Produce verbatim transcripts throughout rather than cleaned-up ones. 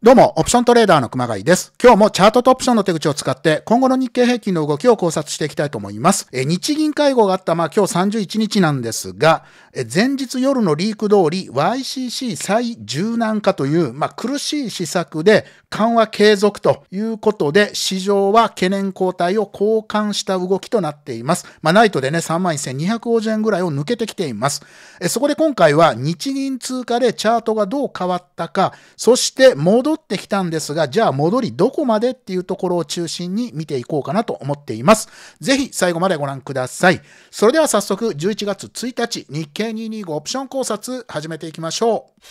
どうも、オプショントレーダーの熊谷です。今日もチャートとオプションの手口を使って、今後の日経平均の動きを考察していきたいと思います。え日銀会合があった、まあ今日さんじゅういちにちなんですが、え前日夜のリーク通り、ワイシーシー 再柔軟化という、まあ苦しい施策で緩和継続ということで、市場は懸念後退を交換した動きとなっています。まあナイトでね、さんまんせんにひゃくごじゅうえんぐらいを抜けてきています。えそこで今回は日銀通貨でチャートがどう変わったか、そして戻戻ってきたんですが、じゃあ戻りどこまでっていうところを中心に見ていこうかなと思っています。ぜひ最後までご覧ください。それでは早速じゅういちがつついたち日経にひゃくにじゅうごオプション考察始めていきましょう。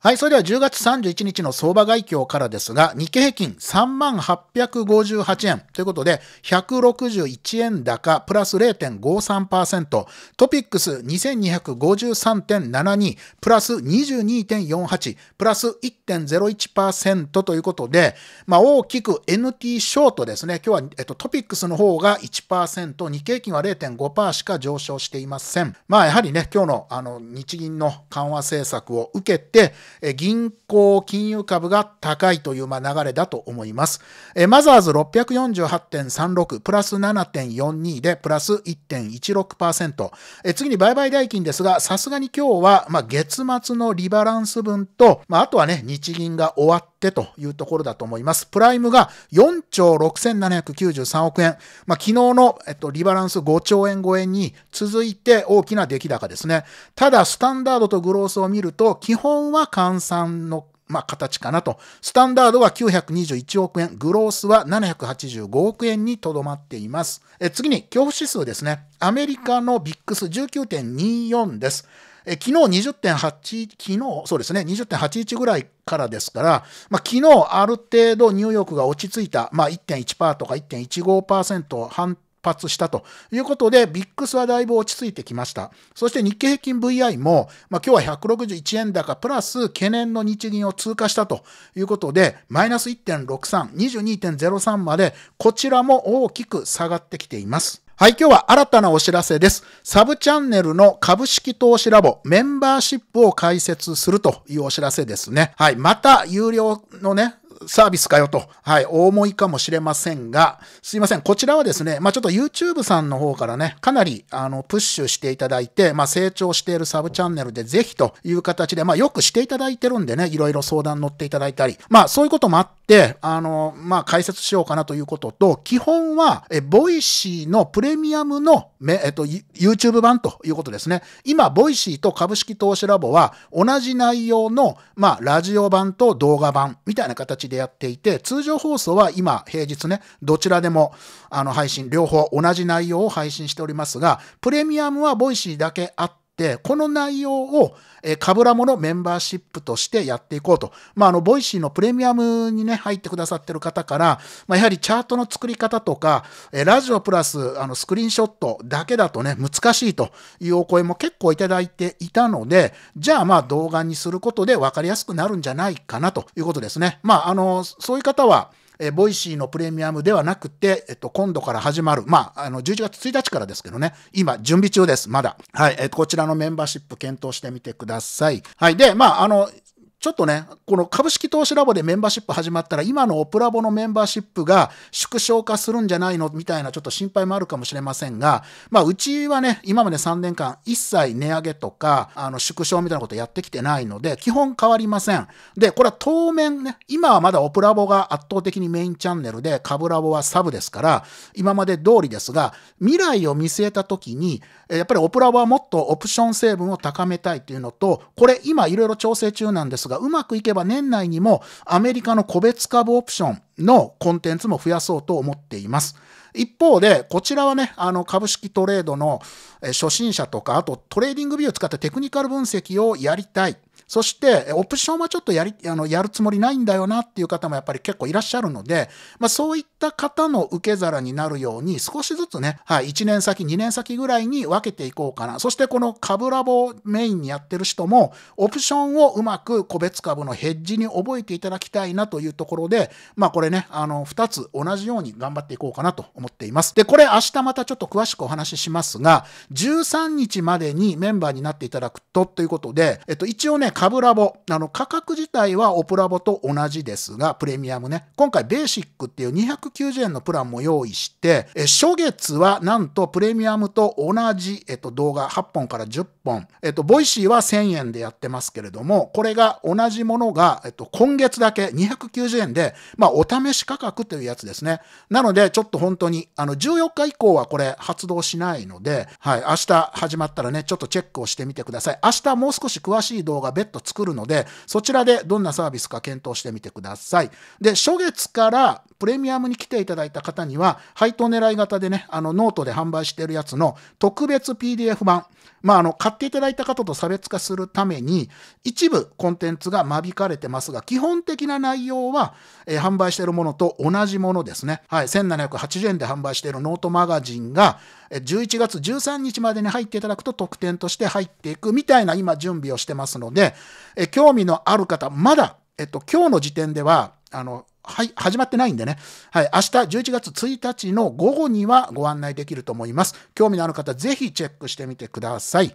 はい。それではじゅうがつさんじゅういちにちの相場概況からですが、日経平均 さんまんはっぴゃくごじゅうはちえんということで、ひゃくろくじゅういちえん高プラス れいてんごさんパーセント、トピックス にせんにひゃくごじゅうさんてんななに プラス にじゅうにてんよんはち プラス いってんゼロいちパーセント ということで、まあ大きく エヌティー ショートですね。今日は、えっと、トピックスの方が いちパーセント、日経平均は れいてんごパーセント しか上昇していません。まあやはりね、今日のあの日銀の緩和政策を受けて、銀行金融株が高いというまあ流れだと思います。マザーズ ろっぴゃくよんじゅうはちてんさんろく プラス ななてんよんに でプラス いってんいちろくパーセント。次に売買代金ですが、さすがに今日はまあ月末のリバランス分と、まあ、あとはね、日銀が終わってでというところだと思います。プライムがよんちょうろくせんななひゃくきゅうじゅうさんおくえん。まあ、昨日の、えっと、リバランスごちょうえん超えに続いて大きな出来高ですね。ただ、スタンダードとグロースを見ると、基本は換算のまあ、形かなと。スタンダードはきゅうひゃくにじゅういちおくえん、グロースはななひゃくはちじゅうごおくえんにとどまっています。え次に、恐怖指数ですね。アメリカのブイアイエックス じゅうきゅうてんにーよん です。え昨日 にじゅってんはち、昨日、そうですね、にじゅってんはちいち ぐらいからですから、まあ、昨日ある程度ニューヨークが落ち着いた、まあ、いってんいちパーセント とか いってんいちごパーセント 反発したということで、ブイアイエックス はだいぶ落ち着いてきました。そして日経平均 ブイアイ も、まあ、今日はひゃくろくじゅういちえん高プラス懸念の日銀を通過したということで、マイナス いってんろくさん、にじゅうにてんゼロさん まで、こちらも大きく下がってきています。はい、今日は新たなお知らせです。サブチャンネルの株式投資ラボメンバーシップを開設するというお知らせですね。はい、また有料のね、サービスかよと、はい、お思いかもしれませんが、すいません。こちらはですね、まあ、ちょっと YouTube さんの方からね、かなり、あの、プッシュしていただいて、まあ、成長しているサブチャンネルでぜひという形で、まあ、よくしていただいてるんでね、いろいろ相談乗っていただいたり、まあ、そういうこともあって、あの、まあ、解説しようかなということと、基本は、え、ボイシーのプレミアムの、め、えっと、YouTube 版ということですね。今、ボイシーと株式投資ラボは、同じ内容の、まあ、ラジオ版と動画版みたいな形で、でやっていて、通常放送は今平日ね、どちらでもあの配信、両方同じ内容を配信しておりますが、プレミアムはボイシーだけあって、この内容をカブラモのメンバーシップとしてやっていこうと。まあ、あの、ボイシーのプレミアムにね、入ってくださってる方から、まあ、やはりチャートの作り方とか、ラジオプラス、あの、スクリーンショットだけだとね、難しいというお声も結構いただいていたので、じゃあまあ、動画にすることで分かりやすくなるんじゃないかなということですね。まあ、あの、そういう方は、え、ボイシーのプレミアムではなくて、えっと、今度から始まる、まあ、あの、じゅういちがつついたちからですけどね、今、準備中です、まだ。はい、えっと、こちらのメンバーシップ検討してみてください。はい、で、まあ、あの、ちょっとね、この株式投資ラボでメンバーシップ始まったら、今のオプラボのメンバーシップが縮小化するんじゃないのみたいなちょっと心配もあるかもしれませんが、まあ、うちはね、今までさんねんかん一切値上げとか、あの、縮小みたいなことやってきてないので、基本変わりません。で、これは当面ね、今はまだオプラボが圧倒的にメインチャンネルで、株ラボはサブですから、今まで通りですが、未来を見据えたときに、やっぱりオプラボはもっとオプション成分を高めたいというのと、これ今いろいろ調整中なんですが、うまくいけば年内にもアメリカの個別株オプションのコンテンツも増やそうと思っています。一方で、こちらはね、あの、株式トレードの初心者とか、あとトレーディングビューを使ってテクニカル分析をやりたい。そしてオプションはちょっとやりあのやるつもりないんだよなっていう方もやっぱり結構いらっしゃるので、まあ、そういった方の受け皿になるように少しずつね、はい、いちねんさきにねんさきぐらいに分けていこうかな。そしてこの株ラボをメインにやってる人もオプションをうまく個別株のヘッジに覚えていただきたいなというところで、まあこれね、あのふたつ同じように頑張っていこうかなと思っています。で、これ明日またちょっと詳しくお話ししますが、じゅうさんにちまでにメンバーになっていただくとということで、えっと一応ね、株ラボ、あの価格自体はオプラボと同じですが、プレミアムね、今回ベーシックっていうにひゃくきゅうじゅうえんのプランも用意して、え初月はなんとプレミアムと同じ、えっと、動画はっぽんからじゅっぽん、えっと、ボイシーはせんえんでやってますけれども、これが同じものが、えっと、今月だけにひゃくきゅうじゅうえんで、まあ、お試し価格というやつですね。なので、ちょっと本当に、あの、じゅうよっか以降はこれ発動しないので、はい、明日始まったらね、ちょっとチェックをしてみてください。明日もう少し詳しい動画別途作るので、そちらでどんなサービスか検討してみてください。で、初月からプレミアムに来ていただいた方には、配当狙い型でね、あの、ノートで販売しているやつの特別 ピーディーエフ 版、まあ、あの、買っていただいた方と差別化するために、一部コンテンツが間引かれてますが、基本的な内容は、えー、販売しているものと同じものですね。はい、せんななひゃくはちじゅうえんで販売しているノートマガジンが、じゅういちがつじゅうさんにちまでに入っていただくと特典として入っていくみたいな今準備をしてますので、えー、興味のある方、まだ、えっと、今日の時点では、あの、はい、始まってないんでね。はい、明日じゅういちがつついたちの午後にはご案内できると思います。興味のある方、ぜひチェックしてみてください。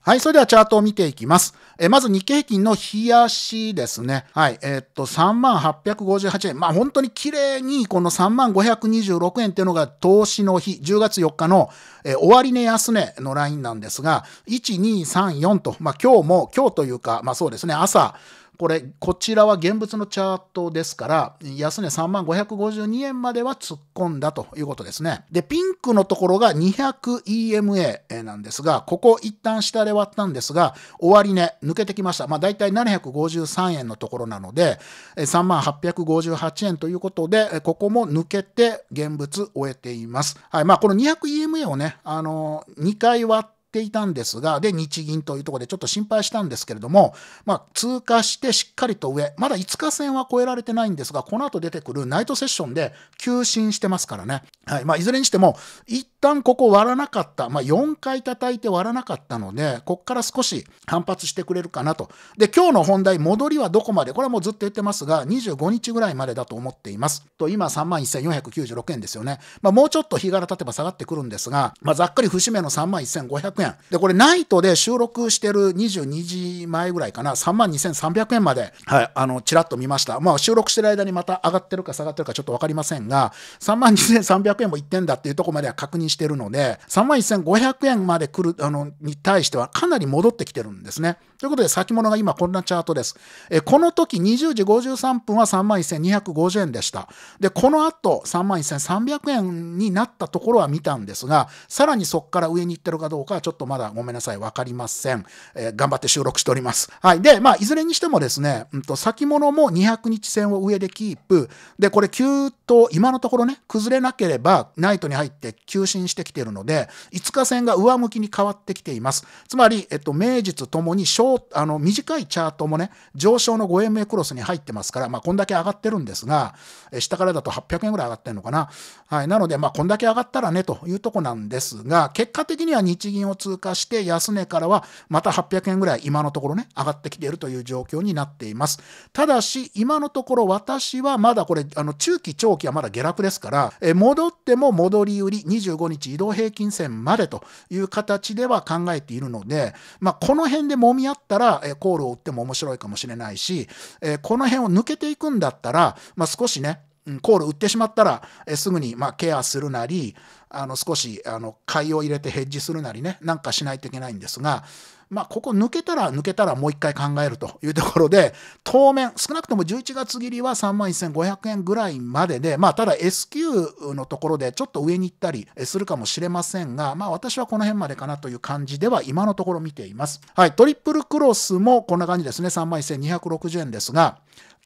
はい、それではチャートを見ていきます。え、まず日経平均の日足ですね。はい、えー、っと、さんまんはっぴゃくごじゅうはちえん。まあ、本当に綺麗に、このさんまんごひゃくにじゅうろくえんっていうのが、投資の日、じゅうがつよっかの、えー、終値安値のラインなんですが、いち、に、さん、よんと、まあ、今日も、今日というか、まあ、そうですね、朝、これ、こちらは現物のチャートですから、安値さんまんごひゃくごじゅうにえんまでは突っ込んだということですね。で、ピンクのところが にひゃくイーエムエー なんですが、ここ一旦下で割ったんですが、終値抜けてきました。まあ、だいたいななひゃくごじゅうさんえんのところなので、さんまんはっぴゃくごじゅうはちえんということで、ここも抜けて現物終えています。はい。まあ、この にひゃくイーエムエー をね、あの、にかい割って、いたんですが、で、日銀というところでちょっと心配したんですけれども、まあ、通過してしっかりと上、まだいつかせんは越えられてないんですが、この後出てくるナイトセッションで急進してますからね。はい。まあ、いずれにしても、一旦ここ割らなかった。まあ、よんかい叩いて割らなかったので、こっから少し反発してくれるかなと。で、今日の本題、戻りはどこまで？これはもうずっと言ってますが、にじゅうごにちぐらいまでだと思っています。と、今 さんまんせんよんひゃくきゅうじゅうろくえんですよね。まあ、もうちょっと日柄経てば下がってくるんですが、まあ、ざっくり節目のさんまんせんごひゃくえん。で、これナイトで収録してるにじゅうにじまえぐらいかな、さんまんにせんさんびゃくえんまで、はい、あの、ちらっと見ました。まあ、収録してる間にまた上がってるか下がってるかちょっとわかりませんが、さんまんにせんさんびゃくえんもいってんだっていうところまでは確認してるので、さんまんせんごひゃくえんまで来る、あの、に対してはかなり戻ってきてるんですね。ということで、先物が今こんなチャートです。え、この時にじゅうじごじゅうさんぷんは さんまんせんにひゃくごじゅうえんでした。で、この後 さんまんせんさんびゃくえんになったところは見たんですが、さらにそこから上に行ってるかどうかはちょっとちょっとまだごめんなさい、わかりません、えー。頑張って収録しております。はい。で、まあ、いずれにしてもですね、うんと、先物もにひゃくにちせんを上でキープ。で、これ、急騰、今のところね、崩れなければ、ナイトに入って急進してきているので、いつかせんが上向きに変わってきています。つまり、えっと、名実ともに、小、あの、短いチャートもね、上昇の ごエムエー クロスに入ってますから、まあ、こんだけ上がってるんですが、えー、下からだとはっぴゃくえんぐらい上がってるのかな。はい。なので、まあ、こんだけ上がったらね、というとこなんですが、結果的には日銀を通過して安値からはまたはっぴゃくえんぐらい今のところね上がってきているという状況になっています。ただし今のところ私はまだこれあの中期長期はまだ下落ですからえ戻っても戻り売りにじゅうごにち移動平均線までという形では考えているので、まあ、この辺で揉み合ったらえコールを打っても面白いかもしれないしえこの辺を抜けていくんだったら、まあ、少しねコール売ってしまったらえすぐにまあケアするなりあの少しあの買いを入れてヘッジするなりねなんかしないといけないんですが、まあここ抜けたら抜けたらもう一回考えるというところで、当面少なくともじゅういちがつ切りは さんまんせんごひゃくえんぐらいまでで、まあただ エスキュー のところでちょっと上に行ったりするかもしれませんが、まあ私はこの辺までかなという感じでは今のところ見ています。はい、トリプルクロスもこんな感じですね。 さんまんせんにひゃくろくじゅうえんですが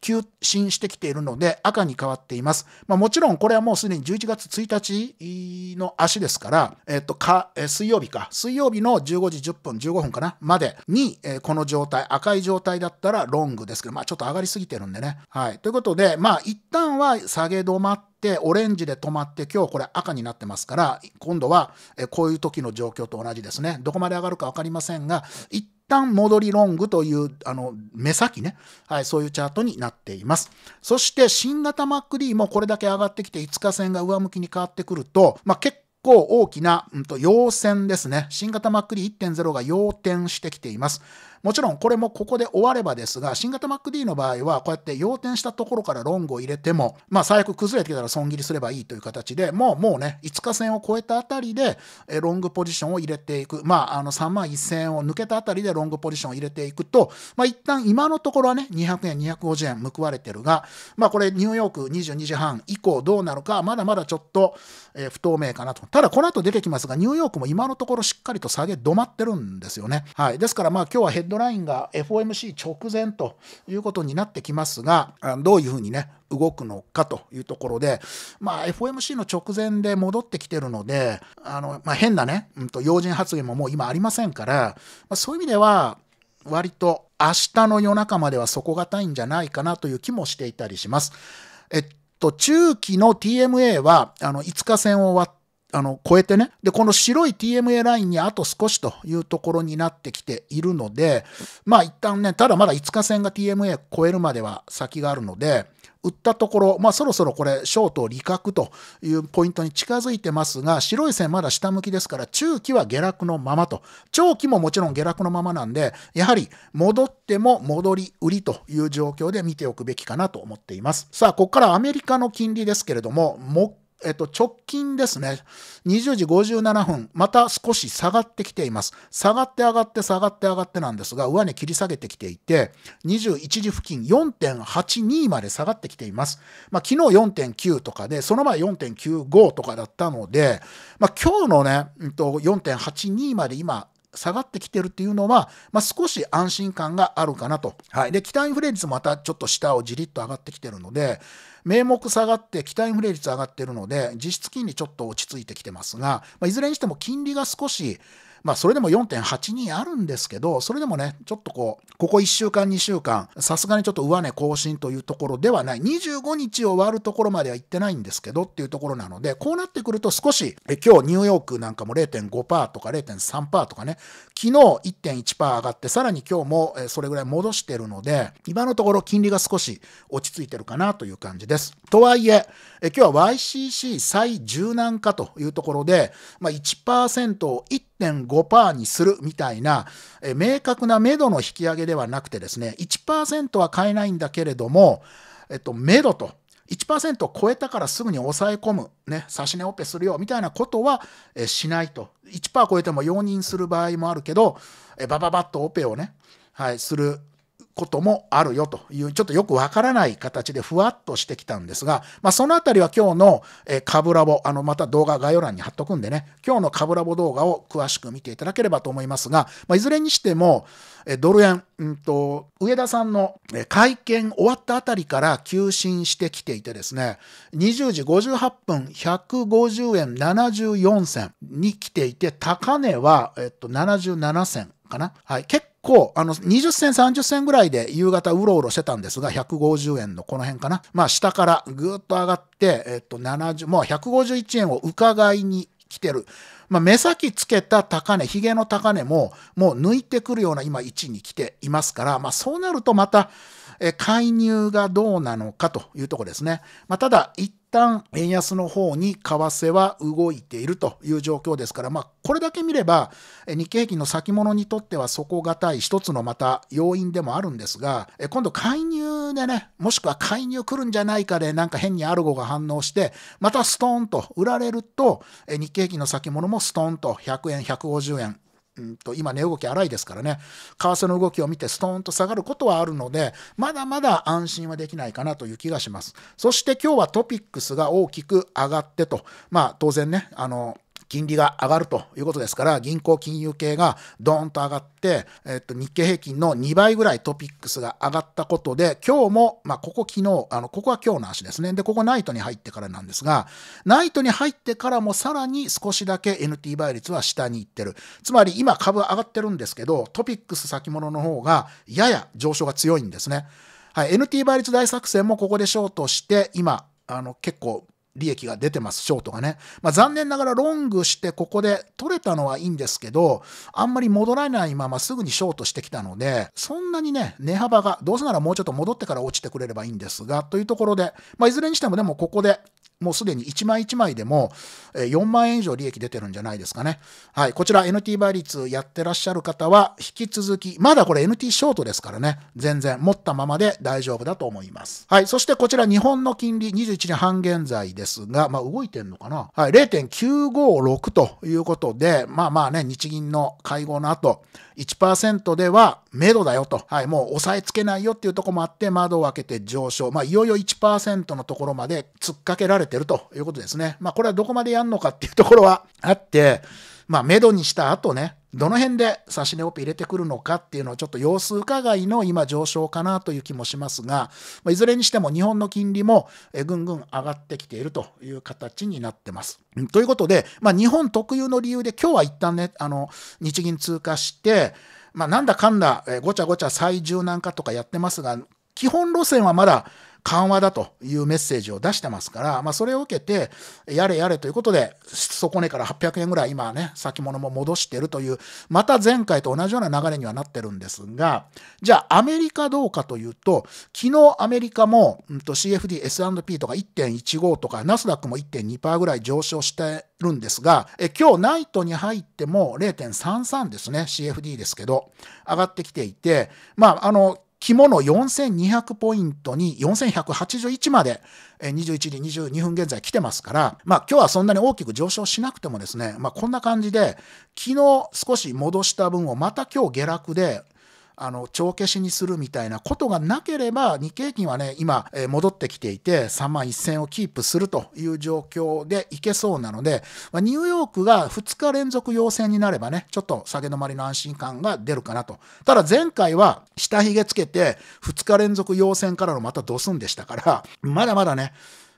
急進してきているので赤に変わっています。まあもちろんこれはもうすでにじゅういちがつついたち日の足ですから、えっと、か、えー、水曜日か、水曜日のじゅうごじじゅっぷん、じゅうごふんかな、までに、えー、この状態、赤い状態だったらロングですけど、まあちょっと上がりすぎてるんでね。はい。ということで、まあ一旦は下げ止まって、でオレンジで止まって今日これ赤になってますから、今度はこういう時の状況と同じですね。どこまで上がるか分かりませんが、一旦戻りロングというあの目先ね、はい、そういうチャートになっています。そして新型 マックディー もこれだけ上がってきていつか線が上向きに変わってくると、まあ、結構結構大きな、うんと、陽線ですね。新型 マックディーいってんゼロ が陽転してきています。もちろんこれもここで終わればですが、新型 マックディー の場合はこうやって陽転したところからロングを入れても、まあ最悪崩れてきたら損切りすればいいという形で、もうもうね、いつか線を超えたあたりでロングポジションを入れていく。まああのさんまんいっせんえんを抜けたあたりでロングポジションを入れていくと、まあ一旦今のところはね、にひゃくえん、にひゃくごじゅうえん報われてるが、まあこれニューヨークにじゅうにじはん以降どうなるか、まだまだちょっと不透明かなと。ただこの後出てきますが、ニューヨークも今のところしっかりと下げ止まってるんですよね。はい。ですからまあ今日はヘッドラインが エフオーエムシー 直前ということになってきますが、どういうふうにね、動くのかというところで、まあ エフオーエムシー の直前で戻ってきてるので、あの、まあ変なね、うんと、要人発言ももう今ありませんから、まあ、そういう意味では、割と明日の夜中までは底堅いんじゃないかなという気もしていたりします。えっと、中期の ティーエムエー は、あの、いつか線を割って、あの、超えてね。で、この白い ティーエムエー ラインにあと少しというところになってきているので、まあ一旦ね、ただまだいつか線が ティーエムエー 超えるまでは先があるので、売ったところ、まあそろそろこれ、ショートを利確というポイントに近づいてますが、白い線まだ下向きですから、中期は下落のままと。長期ももちろん下落のままなんで、やはり戻っても戻り売りという状況で見ておくべきかなと思っています。さあ、ここからアメリカの金利ですけれども、もえっと、直近ですね。にじゅうじごじゅうななふん、また少し下がってきています。下がって上がって下がって上がってなんですが、上値切り下げてきていて、にじゅういちじ付近 よんてんはちに まで下がってきています。まあ、昨日 よんてんきゅう とかで、その前 よんてんきゅうご とかだったので、まあ、今日のね、よんてんはちに まで今、下がってきてるっていうのは、まあ、少し安心感があるかなと。はい。で、期待インフレ率もまたちょっと下をじりっと上がってきてるので、名目下がって期待インフレ率上がってるので、実質金利ちょっと落ち着いてきてますが、まあ、いずれにしても金利が少し、まあ、それでも よんてんはちに あるんですけど、それでもね、ちょっとこう、ここいっしゅうかん、にしゅうかん、さすがにちょっと上値更新というところではない。にじゅうごにちを割るところまでは行ってないんですけどっていうところなので、こうなってくると少し、え今日ニューヨークなんかも れいてんごパーセント とか れいてんさんパーセント とかね、昨日 いってんいちパーセント 上がって、さらに今日もそれぐらい戻してるので、今のところ金利が少し落ち着いてるかなという感じです。とはいえ、え今日は ワイシーシー 最柔軟化というところで、まあ、いちパーセント を いってんごパーセント にするみたいな、え明確なメドの引き上げではなくてですね、いちパーセント は買えないんだけれども、えっと、メドと、いちパーセント を超えたからすぐに抑え込む、ね、差し値オペするよみたいなことはえしないと。いちパーセント 超えても容認する場合もあるけど、えバババッとオペをね、はい、することもあるよという、ちょっとよくわからない形でふわっとしてきたんですが、まあ、そのあたりは今日の株ラボ、あのまた動画概要欄に貼っとくんでね、今日の株ラボ動画を詳しく見ていただければと思いますが、まあ、いずれにしても、ドル円、うんと、植田さんの会見終わったあたりから急進してきていてですね、にじゅうじごじゅうはっぷん、ひゃくごじゅうえんななじゅうよんせんに来ていて、高値は、えっと、ななじゅうななせんかな。はい、結構こう、あの、にじゅっせん、さんじゅっせんぐらいで夕方うろうろしてたんですが、ひゃくごじゅうえんのこの辺かな。まあ、下からぐーっと上がって、えっと、ななじゅう、もうひゃくごじゅういちえんを伺いに来てる。まあ、目先つけた高値、ヒゲの高値も、もう抜いてくるような今位置に来ていますから、まあ、そうなるとまた、え、介入がどうなのかというところですね。まあ、ただ、一旦、円安の方に為替は動いているという状況ですから、まあ、これだけ見れば、日経平均の先物にとっては底堅い一つのまた要因でもあるんですが、今度介入でね、もしくは介入来るんじゃないかで、なんか変にアルゴが反応して、またストーンと売られると、日経平均の先物もストーンとひゃくえん、ひゃくごじゅうえん。うんと今値動き荒いですからね、為替の動きを見てストーンと下がることはあるので、まだまだ安心はできないかなという気がします。そして今日はトピックスが大きく上がってと、まあ当然ね、あの、金利が上がるということですから、銀行金融系がドーンと上がって、えっと、日経平均のにばいぐらいトピックスが上がったことで、今日も、まあ、ここ昨日、あの、ここは今日の足ですね。で、ここナイトに入ってからなんですが、ナイトに入ってからもさらに少しだけ エヌティー 倍率は下に行ってる。つまり今株上がってるんですけど、トピックス先物の方がやや上昇が強いんですね。はい、エヌティー 倍率大作戦もここでショートして、今、あの、結構、利益が出てます、ショートがね。まあ、残念ながらロングしてここで取れたのはいいんですけど、あんまり戻らないまますぐにショートしてきたので、そんなにね、値幅が、どうせならもうちょっと戻ってから落ちてくれればいいんですが、というところで、まあ、いずれにしてもでもここで、もうすでにいちまいいちまいでもよんまんえん以上利益出てるんじゃないですかね。はい。こちら エヌティー 倍率やってらっしゃる方は引き続き、まだこれ エヌティー ショートですからね。全然持ったままで大丈夫だと思います。はい。そしてこちら日本の金利にじゅういちじはん現在ですが、まあ動いてんのかな。はい。れいてんきゅうごろく ということで、まあまあね、日銀の会合の後、いちパーセント では目処だよと。はい。もう抑えつけないよっていうところもあって、窓を開けて上昇。まあいよいよ いちパーセント のところまで突っかけられて、てるということですね。まあこれはどこまでやるのかっていうところはあって、まあ目処にした後ね、どの辺で差し値オペ入れてくるのかっていうのをちょっと様子伺いの今上昇かなという気もしますが、いずれにしても日本の金利もぐんぐん上がってきているという形になってます。ということで、まあ日本特有の理由で今日は一旦ね、あの日銀通過して、まあなんだかんだごちゃごちゃ最柔軟化とかやってますが、基本路線はまだ緩和だというメッセージを出してますから、まあ、それを受けて、やれやれということで、底値からはっぴゃくえんぐらい今ね、先物も戻してるという、また前回と同じような流れにはなってるんですが、じゃあアメリカどうかというと、昨日アメリカも、うん、と シーエフディー、エスアンドピー とか いってんいちご とか、ナスダックも いってんにパーセント ぐらい上昇してるんですが、え今日ナイトに入っても れいてんさんさん ですね、シーエフディー ですけど、上がってきていて、まあ、あの、肝のよんせんにひゃくポイントによんせんひゃくはちじゅういちまでにじゅういちじにじゅうにふん現在来てますから、まあ今日はそんなに大きく上昇しなくてもですね、まあこんな感じで、昨日少し戻した分をまた今日下落で、あの、帳消しにするみたいなことがなければ、日経平均はね、今、えー、戻ってきていて、さんまんせんをキープするという状況でいけそうなので、まあ、ニューヨークがふつか連続陽線になればね、ちょっと下げ止まりの安心感が出るかなと。ただ前回は、下髭つけて、ふつか連続陽線からのまたドスンでしたから、まだまだね、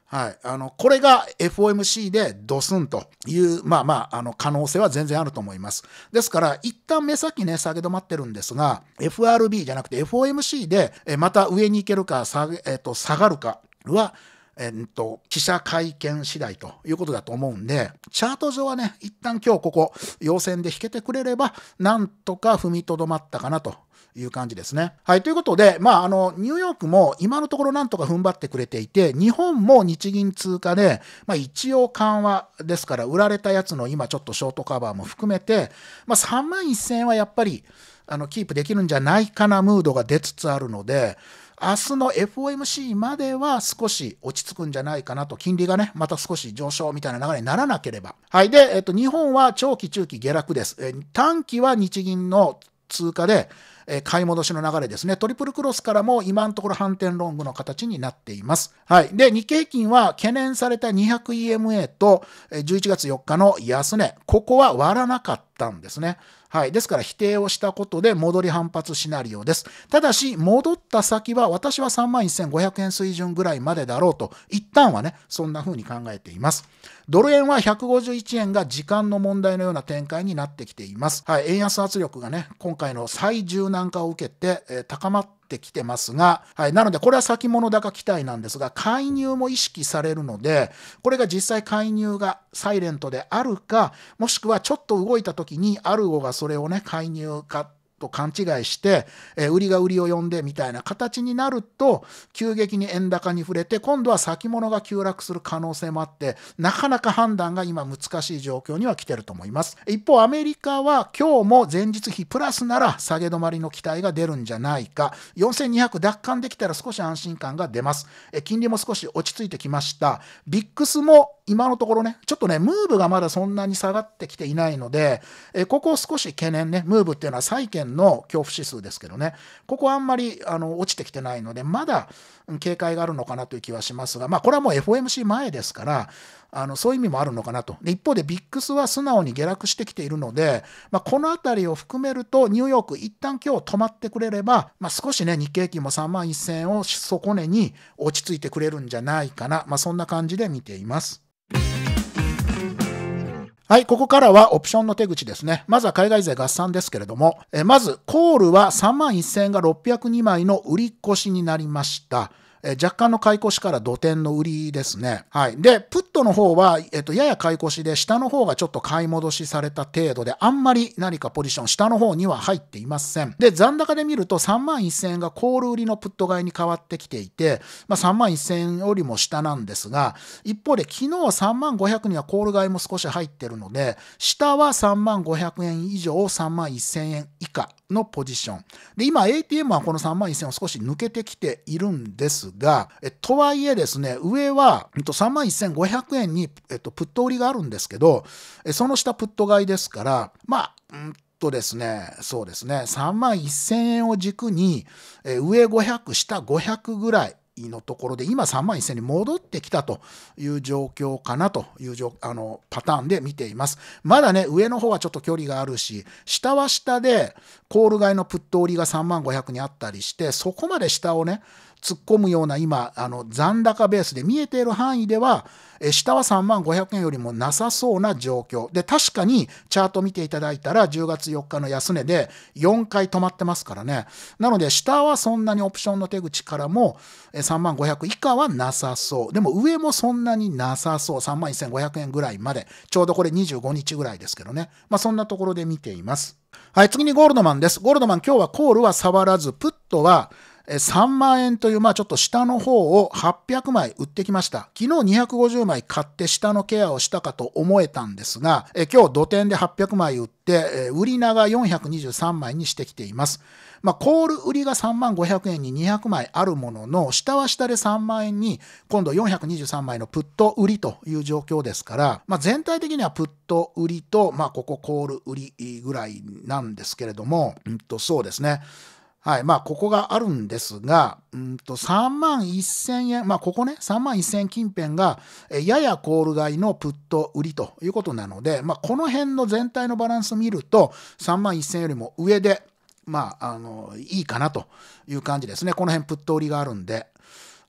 はい。あの、これが エフオーエムシー でドスンという、まあまあ、あの、可能性は全然あると思います。ですから、一旦目先ね、下げ止まってるんですが、エフアールビー じゃなくて エフオーエムシー で、えまた上に行けるか、下げ、えっと、下がるかは、えっと、記者会見次第ということだと思うんで、チャート上はね、一旦今日ここ、陽線で引けてくれれば、なんとか踏みとどまったかなと。いう感じですね。はい。ということで、まあ、あの、ニューヨークも今のところなんとか踏ん張ってくれていて、日本も日銀通貨で、まあ、一応緩和ですから、売られたやつの今ちょっとショートカバーも含めて、まあ、さんまんせんえんはやっぱり、あの、キープできるんじゃないかなムードが出つつあるので、明日の エフオーエムシー までは少し落ち着くんじゃないかなと、金利がね、また少し上昇みたいな流れにならなければ。はい。で、えっと、日本は長期中期下落です。え短期は日銀の通貨で、えー、買い戻しの流れですね。トリプルクロスからも今のところ反転ロングの形になっています。はい。で、日経平均は懸念された にひゃくイーエムエー とじゅういちがつよっかの安値。ここは割らなかったんですね。はい。ですから否定をしたことで戻り反発シナリオです。ただし、戻った先は私は さんまんせんごひゃくえん水準ぐらいまでだろうと、一旦はね、そんな風に考えています。ドル円はひゃくごじゅういちえんが時間の問題のような展開になってきています。はい。円安圧力がね、今回の最重軟化を受けて、えー、高まってきてますが、はい、なのでこれは先物高期待なんですが、介入も意識されるので、これが実際介入がサイレントであるか、もしくはちょっと動いた時にアルゴがそれをね、介入かと勘違いして、えー、売りが売りを呼んでみたいな形になると、急激に円高に触れて、今度は先物が急落する可能性もあって、なかなか判断が今難しい状況には来てると思います。一方、アメリカは今日も前日比プラスなら下げ止まりの期待が出るんじゃないか。よんせんにひゃく奪還できたら少し安心感が出ます。え金利も少し落ち着いてきました。ビックスも今のところね、ちょっとね、ムーブがまだそんなに下がってきていないので、えここを少し懸念ね、ムーブっていうのは債券の恐怖指数ですけどね、ここはあんまりあの落ちてきてないので、まだ警戒があるのかなという気はしますが、まあ、これはもう エフオーエムシー 前ですから、あのそういう意味もあるのかなと。で一方で ブイアイエックス は素直に下落してきているので、まあ、このあたりを含めるとニューヨーク一旦今日止まってくれれば、まあ、少しね日経平均もさんまんせんえんを底値に落ち着いてくれるんじゃないかな、まあ、そんな感じで見ています。はい、ここからはオプションの手口ですね。まずは海外勢合算ですけれども、えまずコールはさんまんせんえんがろっぴゃくにまいの売り越しになりました。若干の買い越しから土点の売りですね。はい。で、プットの方は、えっと、やや買い越しで、下の方がちょっと買い戻しされた程度で、あんまり何かポジション、下の方には入っていません。で、残高で見ると、さんまんせんえんがコール売りのプット買いに変わってきていて、まあ、さんまんせんえんよりも下なんですが、一方で、昨日さんまんごひゃくにはコール買いも少し入ってるので、下はさんまんごひゃくえん以上、さんまんせんえん以下のポジション。で、今、エーティーエム はこのさんまんせんえんを少し抜けてきているんですが、がえとはいえですね、上は、えっと、さんまんせんごひゃくえんに、えっと、プット売りがあるんですけど、えその下プット買いですから、まあ、うんとですね、そうですね、さんまんせんえんを軸に、え上ごひゃく、下ごひゃくぐらいのところで、今さんまんせんえんに戻ってきたという状況かなという状あのパターンで見ています。まだね、上の方はちょっと距離があるし、下は下で、コール買いのプット売りがさんまんごひゃくにあったりして、そこまで下をね、突っ込むような今、あの残高ベースで見えている範囲では、え下はさんまんごひゃくえんよりもなさそうな状況。で、確かにチャート見ていただいたら、じゅうがつよっかの安値でよんかい止まってますからね。なので、下はそんなにオプションの手口からも、えさんまんごひゃく以下はなさそう。でも、上もそんなになさそう。さんまんせんごひゃくえんぐらいまで。ちょうどこれにじゅうごにちぐらいですけどね。まあ、そんなところで見ています。はい、次にゴールドマンです。ゴールドマン、今日はコールは触らず、プットは、さんまんえんという、まあちょっと下の方をはっぴゃくまい売ってきました。昨日にひゃくごじゅうまい買って下のケアをしたかと思えたんですが、え今日土点ではっぴゃくまい売って、売り長よんひゃくにじゅうさんまいにしてきています。まあ、コール売りがさんまんごひゃくえんににひゃくまいあるものの、下は下でさんまんえんに今度よんひゃくにじゅうさんまいのプット売りという状況ですから、まあ、全体的にはプット売りと、まあ、ここコール売りぐらいなんですけれども、うんと、そうですね。はい。まあ、ここがあるんですが、うんと、さんまんせんえん、まあ、ここね、さんまんせんえん近辺が、ややコール買いのプット売りということなので、まあ、この辺の全体のバランス見ると、さんまんせんえんよりも上で、まあ、あの、いいかなという感じですね。この辺プット売りがあるんで。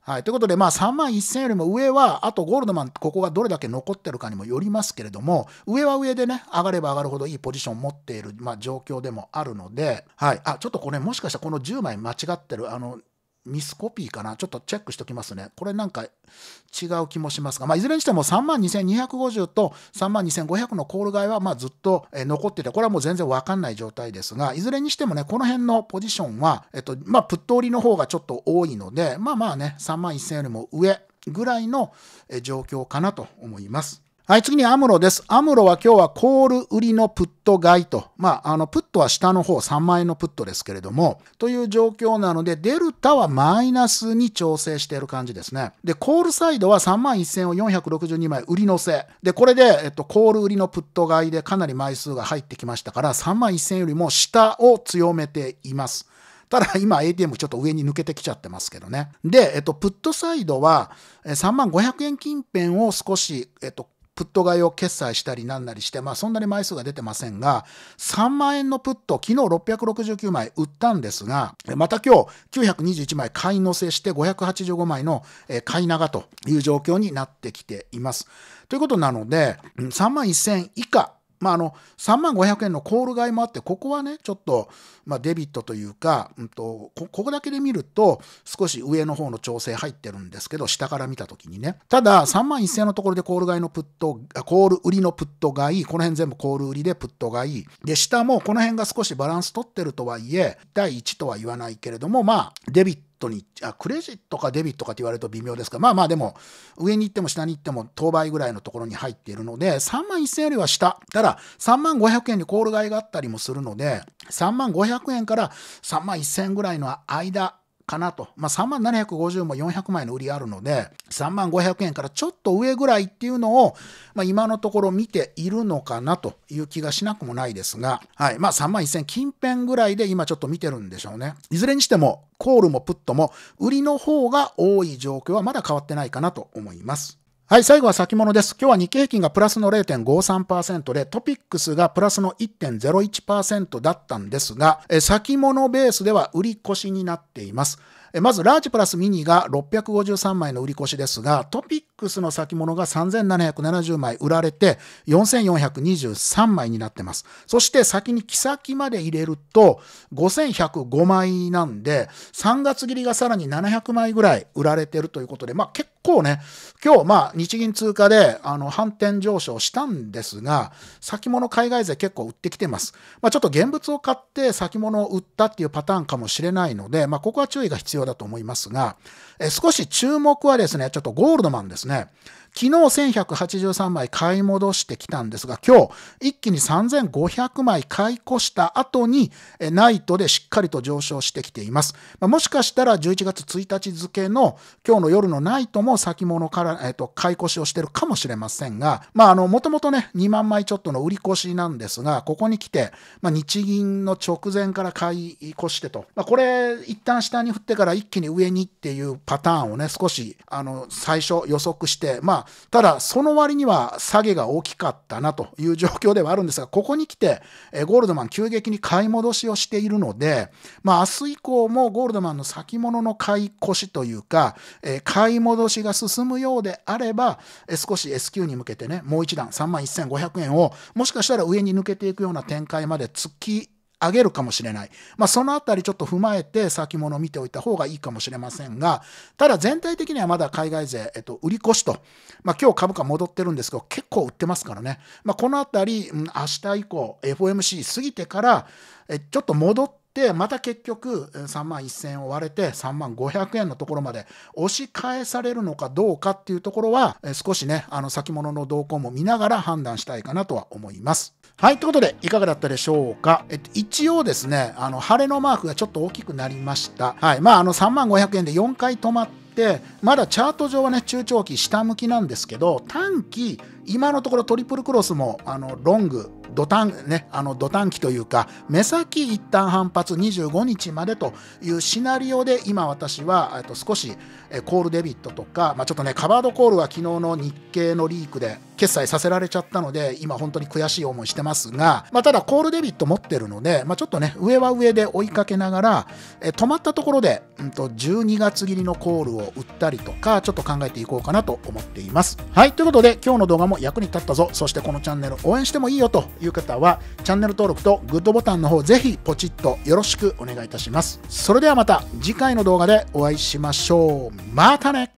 はい。ということで、まあ、さんまんせんえんよりも上は、あとゴールドマン、ここがどれだけ残ってるかにもよりますけれども、上は上でね、上がれば上がるほどいいポジションを持っている、まあ、状況でもあるので、はい。あ、ちょっとこれ、もしかしたらこのじゅうまい間違ってる、あの、ミスコピーかな？ちょっとチェックしときますね。これなんか違う気もしますが、まあ、いずれにしてもさんまんにせんにひゃくごじゅうとさんまんにせんごひゃくのコール買いはまあずっと残ってて、これはもう全然わかんない状態ですが、いずれにしてもね、この辺のポジションは、えっと、まあ、プット売りの方がちょっと多いので、まあまあね、さんまんせんえんよりも上ぐらいの状況かなと思います。はい、次にアムロです。アムロは今日はコール売りのプット買いと。まあ、あの、プットは下の方さんまんえんのプットですけれども、という状況なので、デルタはマイナスに調整している感じですね。で、コールサイドはさんまんせんえんをよんひゃくろくじゅうにまい売り乗せ。で、これで、えっと、コール売りのプット買いでかなり枚数が入ってきましたから、さんまんせんえんよりも下を強めています。ただ今 エーティーエム ちょっと上に抜けてきちゃってますけどね。で、えっと、プットサイドはさんまんごひゃくえん近辺を少し、えっと、プット買いを決済したりなんなりして、まあそんなに枚数が出てませんが、さんまんえんのプット、昨日ろっぴゃくろくじゅうきゅうまい売ったんですが、また今日きゅうひゃくにじゅういちまい買い乗せしてごひゃくはちじゅうごまいの買い長という状況になってきています。ということなので、さんまんせんえん以下、まああのさんまんごひゃくえんのコール買いもあって、ここはね、ちょっとまあデビットというか、うんと、ここだけで見ると、少し上の方の調整入ってるんですけど、下から見たときにね、ただ、さんまんせんえんのところでコール買いのプット、コール売りのプット買い、この辺全部コール売りでプット買い、で、下もこの辺が少しバランス取ってるとはいえ、だいいちとは言わないけれども、まあ、デビット。にあクレジットかデビットかって言われると微妙ですが、まあまあでも、上に行っても下に行ってもとおばいぐらいのところに入っているので、さんまんせんえんよりは下。ただ、さんまんごひゃくえんにコール買いがあったりもするので、さんまんごひゃくえんからさんまんせんえんぐらいの間かなと、まあ、さんまんななひゃくごじゅうもよんひゃくまいの売りあるので、さんまんごひゃくえんからちょっと上ぐらいっていうのを、まあ、今のところ見ているのかなという気がしなくもないですが、はい、まあ、さんまんせん近辺ぐらいで今ちょっと見てるんでしょうね。いずれにしても、コールもプットも売りの方が多い状況はまだ変わってないかなと思います。はい、最後は先物です。今日は日経平均がプラスの れいてんごさんパーセント で、トピックスがプラスの いってんぜろいちパーセント だったんですが、先物ベースでは売り越しになっています。まず、ラージプラスミニがろっぴゃくごじゅうさんまいの売り越しですが、トピックスの先物がさんぜんななひゃくななじゅうまい売られて、よんせんよんひゃくにじゅうさんまいになってます。そして、先に木先まで入れると、ごせんひゃくごまいなんで、さんがつ切りがさらにななひゃくまいぐらい売られてるということで、まあ結構ね、今日、まあ日銀通貨で、あの、反転上昇したんですが、先物海外勢結構売ってきてます。まあちょっと現物を買って先物を売ったっていうパターンかもしれないので、まあここは注意が必要だと思いますが、え少し注目はですね、ちょっとゴールドマンですね。昨日せんひゃくはちじゅうさんまい買い戻してきたんですが、今日一気にさんぜんごひゃくまい買い越した後にナイトでしっかりと上昇してきています。もしかしたらじゅういちがつついたち付の今日の夜のナイトも先物から、えー、と買い越しをしているかもしれませんが、まああのもともとねにまんまいちょっとの売り越しなんですが、ここに来て、まあ、日銀の直前から買い越してと、まあ、これ一旦下に振ってから一気に上にっていうパターンをね少しあの最初予測して、まあただ、その割には下げが大きかったなという状況ではあるんですが、ここに来て、ゴールドマン急激に買い戻しをしているので、まあ、明日以降もゴールドマンの先物の買い越しというか、買い戻しが進むようであれば、少し エスキュー に向けてね、もう一段、さんまんせんごひゃくえんを、もしかしたら上に抜けていくような展開まで突き上げるかもしれない。まあ、そのあたりちょっと踏まえて先物を見ておいた方がいいかもしれませんが、ただ全体的にはまだ海外勢、えっと、売り越しと、まあ、今日株価戻ってるんですけど、結構売ってますからね。まあ、このあたり、明日以降、エフオーエムシー 過ぎてから、えちょっと戻って、で、また結局さんまんせんを割れてさんまんごひゃくえんのところまで押し返されるのかどうかっていうところは少しね、あの先物の動向も見ながら判断したいかなとは思います。はい、ということでいかがだったでしょうか。えっと、一応ですね、あの晴れのマークがちょっと大きくなりました。はい、まああのさんまんごひゃくえんでよんかい止まって、でまだチャート上はね中長期下向きなんですけど、短期今のところトリプルクロスもあのロングドタンね、あのドタン期というか目先一旦反発にじゅうごにちまでというシナリオで、今私はと少しコールデビットとか、まあ、ちょっとねカバードコールは昨日の日経のリークで決済させられちゃったので今本当に悔しい思いしてますが、まあ、ただコールデビット持ってるので、まあ、ちょっとね上は上で追いかけながら、え止まったところで、うん、とじゅうにがつ切りのコールを売ったりとかちょっと考えていこうかなと思っています。はい、ということで今日の動画も役に立ったぞ、そしてこのチャンネル応援してもいいよという方はチャンネル登録とグッドボタンの方ぜひポチッとよろしくお願いいたします。それではまた次回の動画でお会いしましょう。またね。